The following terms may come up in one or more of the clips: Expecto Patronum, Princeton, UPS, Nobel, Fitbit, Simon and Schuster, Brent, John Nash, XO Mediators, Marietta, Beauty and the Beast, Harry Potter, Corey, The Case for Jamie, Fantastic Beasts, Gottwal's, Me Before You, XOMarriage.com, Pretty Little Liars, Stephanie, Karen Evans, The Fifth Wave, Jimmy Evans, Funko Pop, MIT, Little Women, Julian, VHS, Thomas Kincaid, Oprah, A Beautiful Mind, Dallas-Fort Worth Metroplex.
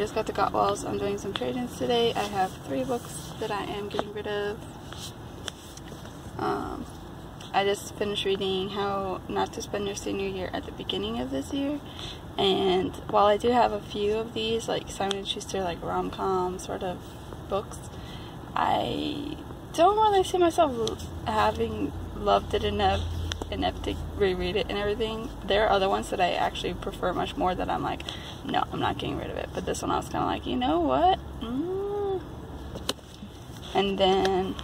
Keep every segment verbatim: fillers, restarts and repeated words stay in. just got the Gottwall, so I'm doing some trade-ins today. I have three books that I am getting rid of. Um, I just finished reading How Not to Spend Your Senior Year at the beginning of this year. And while I do have a few of these, like Simon and Schuster, like rom-com sort of books, I don't really see myself having loved it enough enough to reread it and everything. There are other ones that I actually prefer much more that I'm like, no, I'm not getting rid of it. But this one I was kind of like, you know what? Mm. And then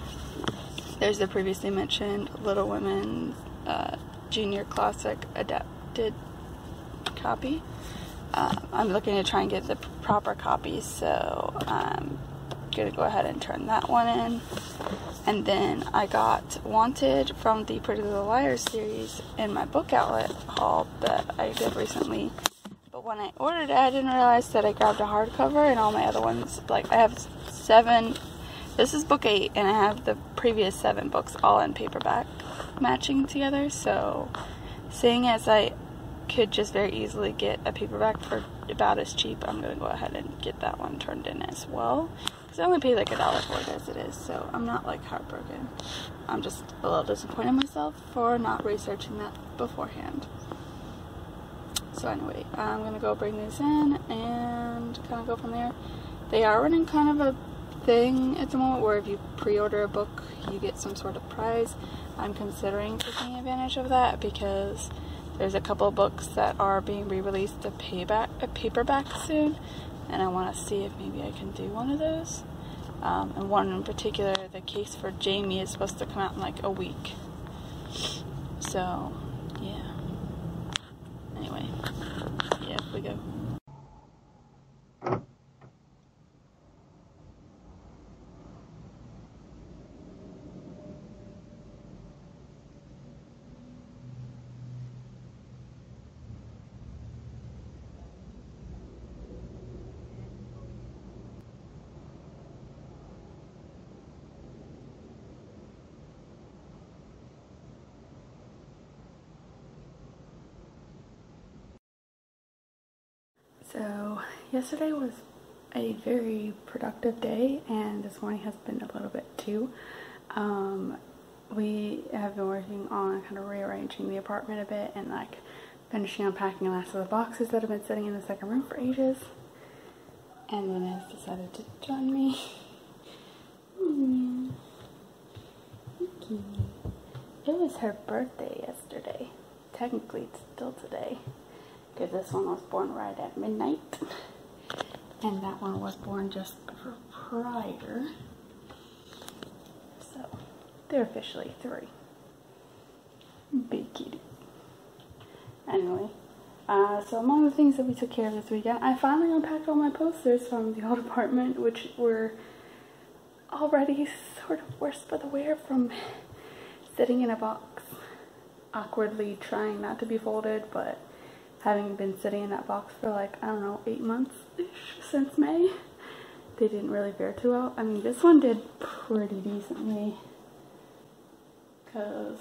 there's the previously mentioned Little Women uh, Junior Classic Adapted copy. Uh, I'm looking to try and get the proper copy, so I'm going to go ahead and turn that one in. And then I got Wanted from the Pretty Little Liars series in my book outlet haul that I did recently. But when I ordered it, I didn't realize that I grabbed a hardcover, and all my other ones, like, I have seven, this is book eight, and I have the previous seven books all in paperback matching together. So seeing as I could just very easily get a paperback for about as cheap, I'm going to go ahead and get that one turned in as well. I only paid like a dollar for it as it is, so I'm not like heartbroken. I'm just a little disappointed in myself for not researching that beforehand. So anyway, I'm gonna go bring these in and kind of go from there. They are running kind of a thing at the moment where if you pre-order a book, you get some sort of prize. I'm considering taking advantage of that because there's a couple books that are being re-released a payback a paperback soon. And I want to see if maybe I can do one of those. Um, and one in particular, The Case for Jamie, is supposed to come out in like a week. So, yeah. Anyway, yeah, we go. So yesterday was a very productive day, and this morning has been a little bit too. Um, we have been working on kind of rearranging the apartment a bit and like finishing unpacking the last of the boxes that have been sitting in the second room for ages. And when I decided to join me. mm. Mickey. It was her birthday yesterday. Technically, it's still today. Because this one was born right at midnight, and that one was born just prior, so they're officially three. Big kitty. Anyway, uh, so among the things that we took care of this weekend, I finally unpacked all my posters from the old apartment, which were already sort of worse for the wear from sitting in a box, awkwardly trying not to be folded, but having been sitting in that box for like, I don't know, eight months-ish since May, they didn't really fare too well. I mean, this one did pretty decently because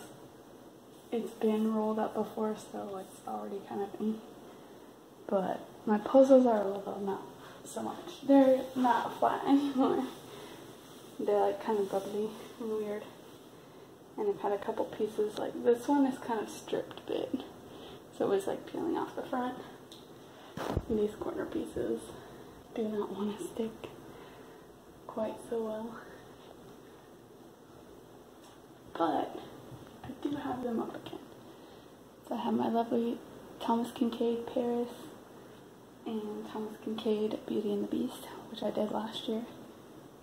it's been rolled up before, so it's already kind of in. But my puzzles are a little, not so much. They're not flat anymore. They're like kind of bubbly and weird. And I've had a couple pieces, like this one is kind of stripped a bit. So it was like peeling off the front. And these corner pieces do not want to stick quite so well. But I do have them up again. So I have my lovely Thomas Kincaid Paris and Thomas Kincaid Beauty and the Beast, which I did last year.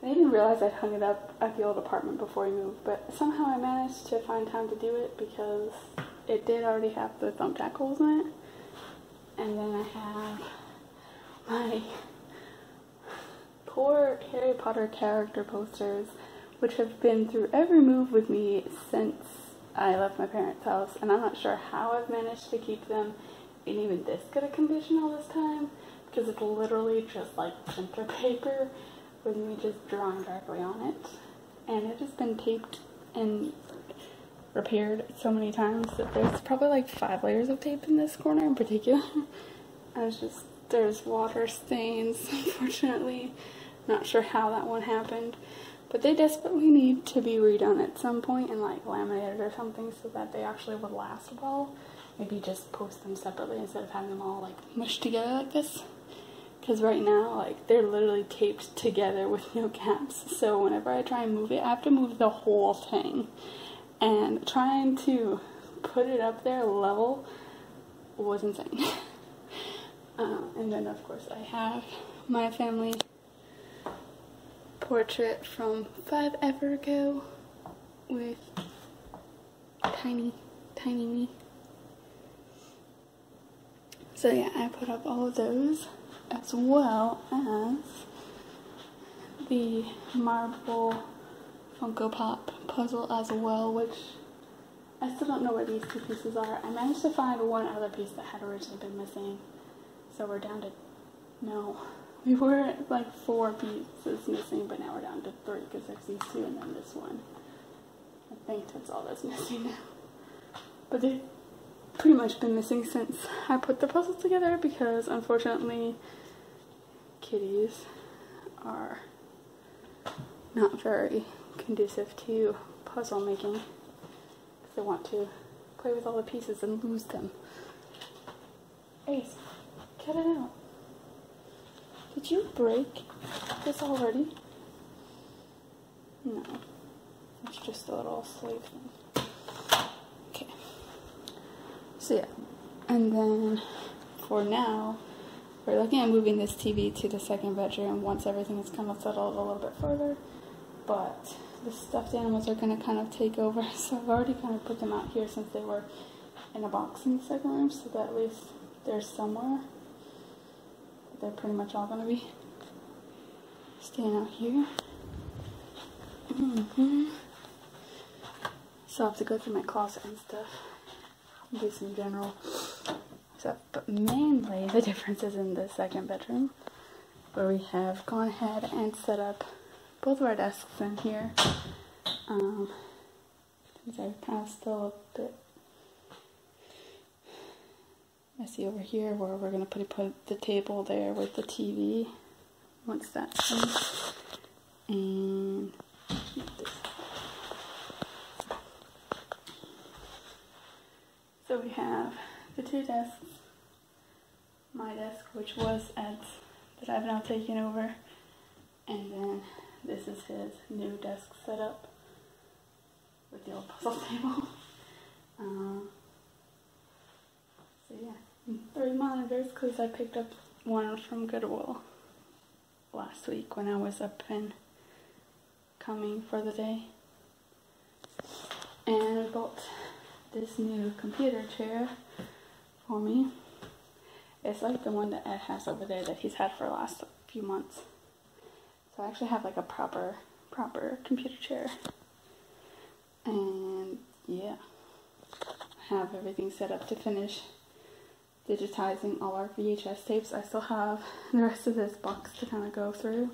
I didn't realize I hung it up at the old apartment before I moved, but somehow I managed to find time to do it because it did already have the thumbtack holes in it. And then I have my poor Harry Potter character posters, which have been through every move with me since I left my parents' house, and I'm not sure how I've managed to keep them in even this good a condition all this time, because it's literally just like printer paper with me just drawing directly on it, and it has been taped and repaired so many times that there's probably like five layers of tape in this corner in particular. I was just There's water stains, unfortunately. Not sure how that one happened. But they desperately need to be redone at some point and like laminated or something so that they actually would last well. Maybe just post them separately instead of having them all like mushed together like this. Because right now, like, they're literally taped together with no caps. So whenever I try and move it, I have to move the whole thing. And trying to put it up there level was insane. Uh, and then, of course, I have my family portrait from five ever ago with tiny, tiny me. So yeah, I put up all of those as well as the marble Funko Pop puzzle as well, which I still don't know where these two pieces are. I managed to find one other piece that had originally been missing. So we're down to, no, we were like four pieces missing, but now we're down to three because there's these two and then this one. I think that's all that's missing now. But they've pretty much been missing since I put the puzzle together because unfortunately kitties are not very conducive to puzzle making because they want to play with all the pieces and lose them. Ace. Cut it out. Did you break this already? No. It's just a little sleeve thing. Okay. So yeah. And then for now, we're looking at moving this T V to the second bedroom once everything is kind of settled a little bit further. But the stuffed animals are going to kind of take over. So I've already kind of put them out here since they were in a box in the second room. So that at least they're somewhere. They're pretty much all going to be staying out here. Mm-hmm. So I have to go through my closet and stuff, do some general stuff, but mainly the difference is in the second bedroom, where we have gone ahead and set up both of our desks in here. Um, things are kind of still a bit messy over here, where we're going to put, put the table there with the T V once that's done. And so we have the two desks, my desk which was Ed's that I've now taken over, and then this is his new desk setup with the old puzzle table. Um, so yeah. Three monitors because I picked up one from Goodwill last week when I was up and coming for the day. And I bought this new computer chair for me. It's like the one that Ed has over there that he's had for the last few months. So I actually have like a proper, proper computer chair. And yeah, I have everything set up to finish digitizing all our V H S tapes. I still have the rest of this box to kind of go through,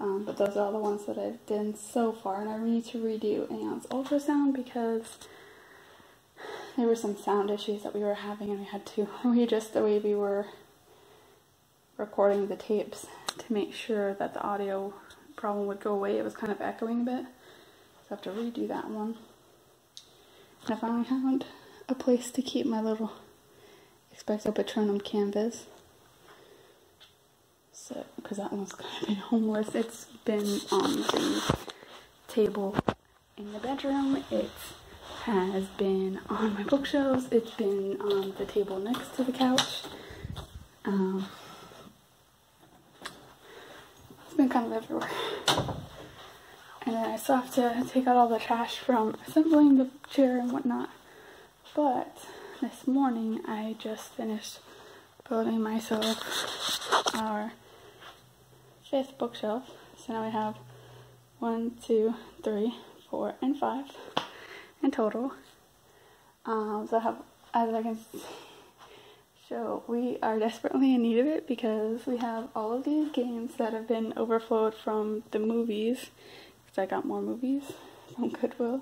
um, but those are all the ones that I've done so far, and I need to redo Aeon's ultrasound because there were some sound issues that we were having and we had to readjust the way we were recording the tapes to make sure that the audio problem would go away. It was kind of echoing a bit, so I have to redo that one. And I finally found a place to keep my little Expecto Patronum canvas. So, because that one's kind of been homeless. It's been on the table in the bedroom. It has been on my bookshelves. It's been on the table next to the couch. Um, it's been kind of everywhere. And then I still have to take out all the trash from assembling the chair and whatnot. But this morning I just finished building myself our fifth bookshelf. So now we have one, two, three, four, and five in total. Um, so I have, as I can show, we are desperately in need of it because we have all of these games that have been overflowed from the movies, because I got more movies from Goodwill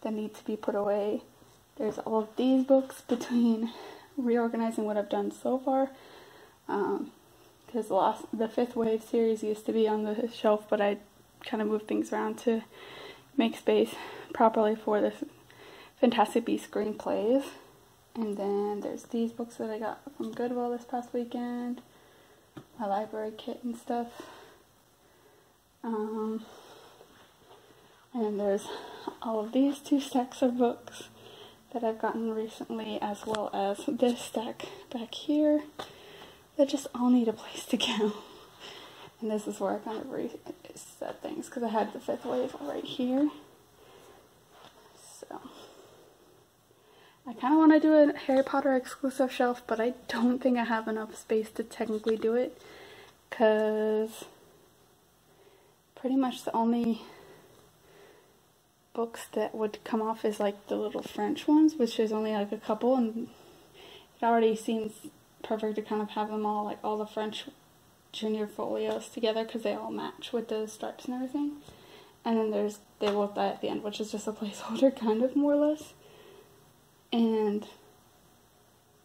that need to be put away. There's all of these books between reorganizing what I've done so far um, because last the Fifth Wave series used to be on the shelf, but I kind of moved things around to make space properly for the Fantastic Beasts screenplays. And then there's these books that I got from Goodwill this past weekend, my library kit and stuff. Um, and there's all of these two stacks of books that I've gotten recently, as well as this stack back here that just all need a place to go. And this is where I kind of reset things, because I had the Fifth Wave right here. So I kind of want to do a Harry Potter exclusive shelf, but I don't think I have enough space to technically do it, because pretty much the only books that would come off is like the little French ones, which is only like a couple, and it already seems perfect to kind of have them all, like all the French junior folios together, because they all match with the stripes and everything. And then there's They Will Die at the End, which is just a placeholder, kind of, more or less. And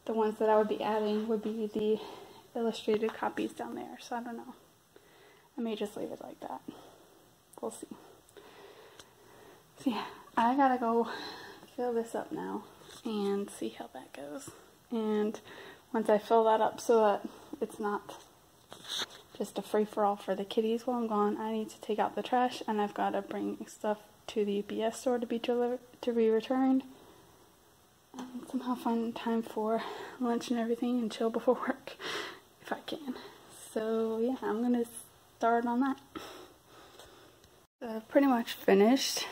the ones that I would be adding would be the illustrated copies down there, so I don't know. I may just leave it like that. We'll see. So yeah, I gotta go fill this up now and see how that goes. And once I fill that up so that it's not just a free-for-all for the kitties while I'm gone, I need to take out the trash, and I've gotta bring stuff to the U P S store to be delivered, to be returned. And somehow find time for lunch and everything and chill before work if I can. So yeah, I'm gonna start on that. So I've pretty much finished,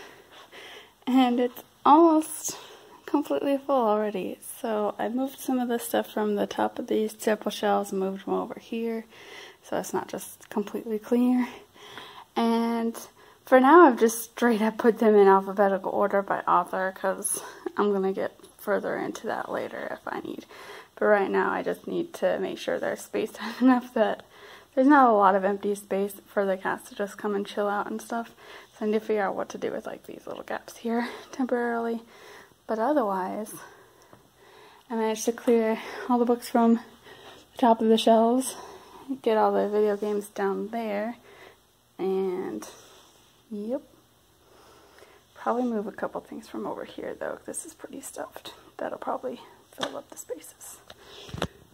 and it's almost completely full already. So I moved some of the stuff from the top of these several shelves and moved them over here, so it's not just completely clear. And for now I've just straight up put them in alphabetical order by author, because I'm gonna get further into that later if I need. But right now I just need to make sure they're spaced out enough that there's not a lot of empty space for the cats to just come and chill out and stuff. So I need to figure out what to do with like these little gaps here temporarily. But otherwise, I managed to clear all the books from the top of the shelves, get all the video games down there, and yep. Probably move a couple things from over here though, this is pretty stuffed. That'll probably fill up the spaces.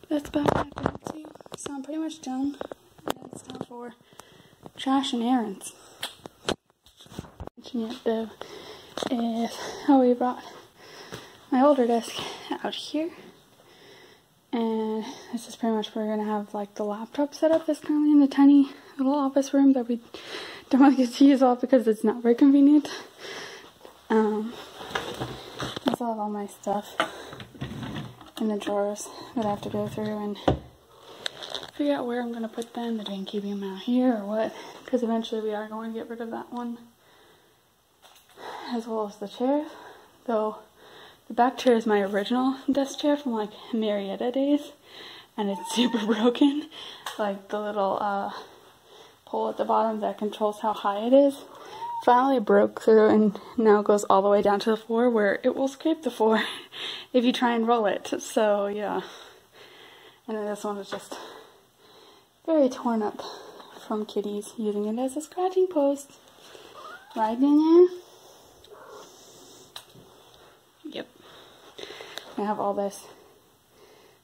That's about what I can do. So I'm pretty much done. And it's time for trash and errands. Mentioning it though is how we brought my older desk out here, and this is pretty much where we're gonna have like the laptop set up that's currently in the tiny little office room that we don't really get to use all because it's not very convenient. Um, I still have all my stuff in the drawers that I have to go through and figure out where I'm gonna put them, that I can keep them out here or what, because eventually we are going to get rid of that one, as well as the chair, though. The back chair is my original desk chair from like Marietta days, and it's super broken. Like the little uh, pole at the bottom that controls how high it is finally broke through and now goes all the way down to the floor, where it will scrape the floor if you try and roll it. So yeah. And then this one is just very torn up from kitties using it as a scratching post. Right in there. Yep. I have all this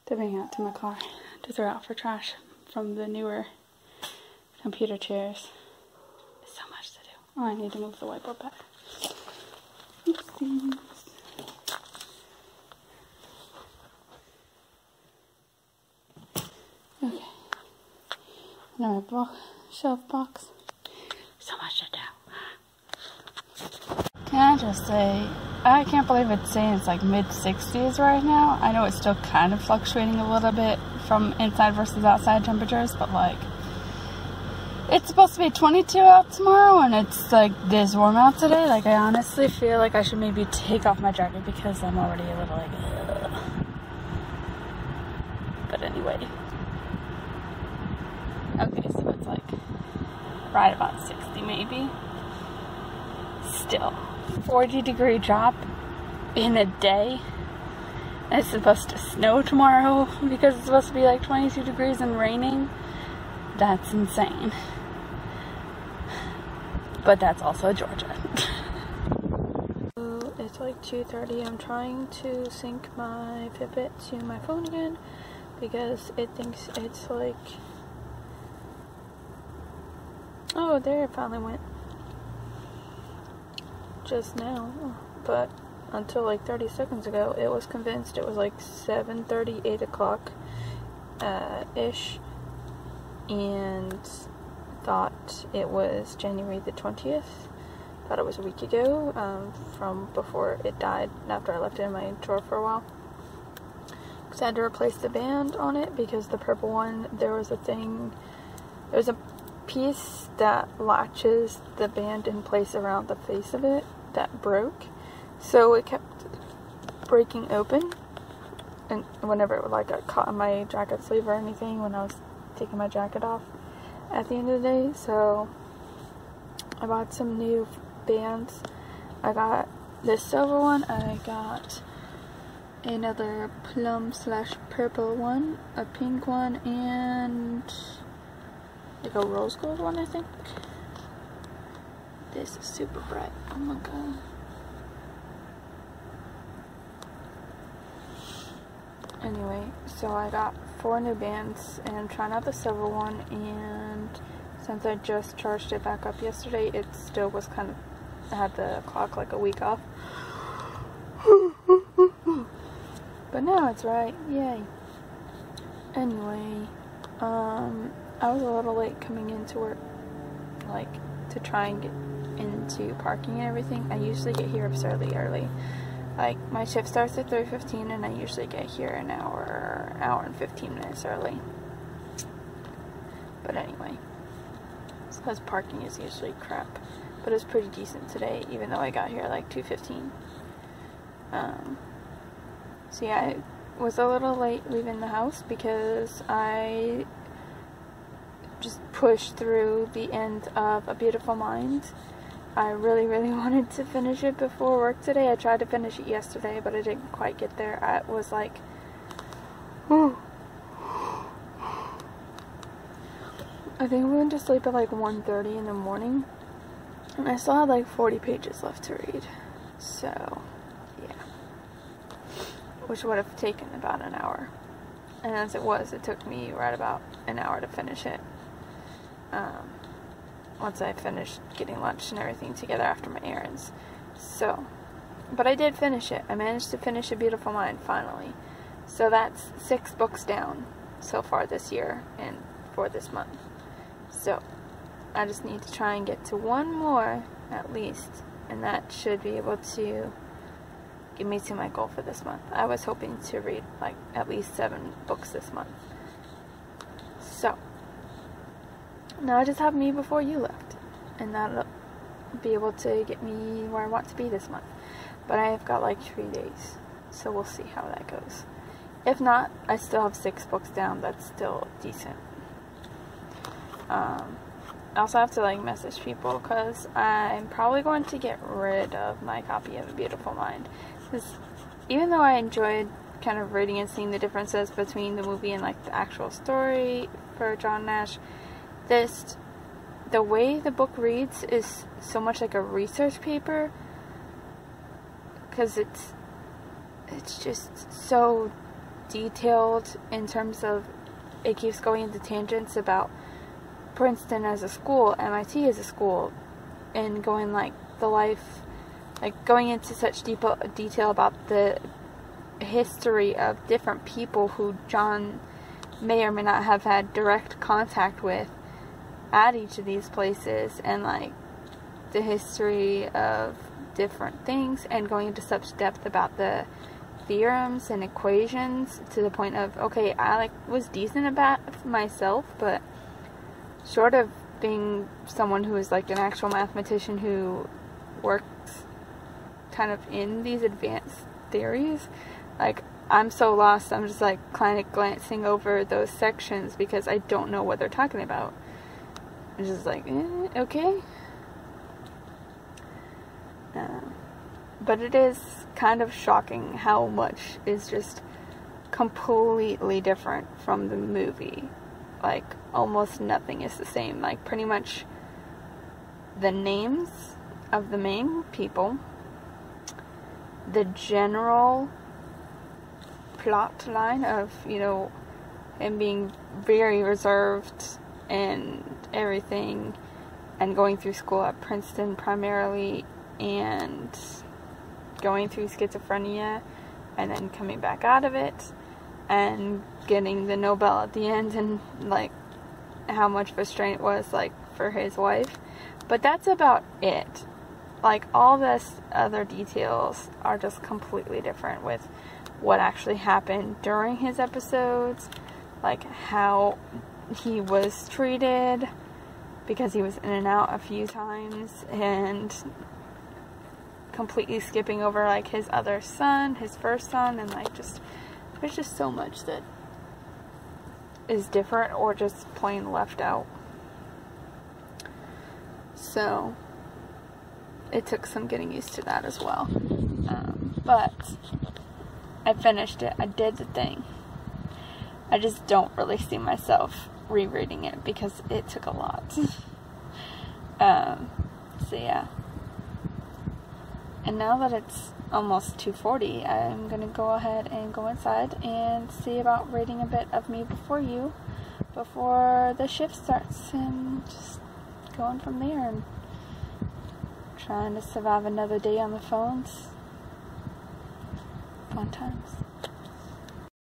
to bring out to my car to throw out for trash from the newer computer chairs. There's so much to do. Oh, I need to move the whiteboard back. Oopsies. Okay. Another bo shelf box. So much to do. Can I just say, I can't believe it's saying it's like mid sixties right now. I know it's still kind of fluctuating a little bit from inside versus outside temperatures, but like, it's supposed to be twenty-two out tomorrow and it's like this warm out today. Like, I honestly feel like I should maybe take off my jacket because I'm already a little like, ugh. But anyway. Okay, so it's like right about sixty maybe. Still. forty degree drop in a day. It's supposed to snow tomorrow because it's supposed to be like twenty-two degrees and raining. That's insane. But that's also Georgia. It's like two thirty. I'm trying to sync my Fitbit to my phone again because it thinks it's like... Oh, there it finally went. Just now. But until like thirty seconds ago, it was convinced it was like seven thirty, eight o'clock uh, ish, and thought it was January the twentieth. Thought it was a week ago um, from before it died, after I left it in my drawer for a while. Because I had to replace the band on it because the purple one, there was a thing, there was a piece that latches the band in place around the face of it that broke. So it kept breaking open, and whenever it like got caught in my jacket sleeve or anything when I was taking my jacket off at the end of the day. So I bought some new bands. I got this silver one, I got another plum slash purple one, a pink one, and like a rose gold one, I think. This is super bright, oh my god. Anyway, so I got four new bands, and I'm trying out the silver one, and since I just charged it back up yesterday, it still was kind of, I had the clock like a week off. But now it's right, yay. Anyway, um, I was a little late coming into work, like, to try and get into parking and everything. I usually get here absurdly early. Like, my shift starts at three fifteen, and I usually get here an hour, hour and fifteen minutes early. But anyway, it's because parking is usually crap. But it's pretty decent today, even though I got here at like two fifteen. Um, so yeah, I was a little late leaving the house because I just pushed through the end of A Beautiful Mind. I really, really wanted to finish it before work today. I tried to finish it yesterday, but I didn't quite get there. I was like, oh. I think we went to sleep at like one thirty in the morning, and I still had like forty pages left to read. So, yeah. Which would have taken about an hour. And as it was, it took me right about an hour to finish it. Um... once I finished getting lunch and everything together after my errands. So, but I did finish it. I managed to finish A Beautiful Mind, finally. So that's six books down so far this year and for this month. So, I just need to try and get to one more, at least, and that should be able to get me to my goal for this month. I was hoping to read, like, at least seven books this month. So, now I just have Me Before You left, and that'll be able to get me where I want to be this month. But I have got like three days, so we'll see how that goes. If not, I still have six books down. That's still decent. Um, I also have to like message people because I'm probably going to get rid of my copy of A Beautiful Mind. Because even though I enjoyed kind of reading and seeing the differences between the movie and like the actual story for John Nash, This, the way the book reads is so much like a research paper, because it's, it's just so detailed in terms of, it keeps going into tangents about Princeton as a school, M I T as a school, and going like the life, like going into such deep detail about the history of different people who John may or may not have had direct contact with at each of these places, and like the history of different things, and going into such depth about the theorems and equations to the point of, okay, I like was decent about myself, but short of being someone who is like an actual mathematician who works kind of in these advanced theories, like I'm so lost, I'm just like kind of glancing over those sections because I don't know what they're talking about. I'm just like, eh, okay. Uh, But it is kind of shocking how much is just completely different from the movie. Like, almost nothing is the same. Like, pretty much the names of the main people, the general plot line of, you know, him being very reserved and everything, and going through school at Princeton primarily, and going through schizophrenia, and then coming back out of it, and getting the Nobel at the end, and like how much of a strain it was like for his wife. But that's about it. Like, all this other details are just completely different with what actually happened during his episodes, like how he was treated, because he was in and out a few times, and completely skipping over like his other son, his first son, and like just there's just so much that is different or just plain left out. So it took some getting used to that as well. Um, but I finished it. I did the thing. I just don't really see myself rereading it because it took a lot. um, so yeah. And now that it's almost two forty, I'm going to go ahead and go inside and see about reading a bit of Me Before You before the shift starts, and just going from there and trying to survive another day on the phones. Fun times.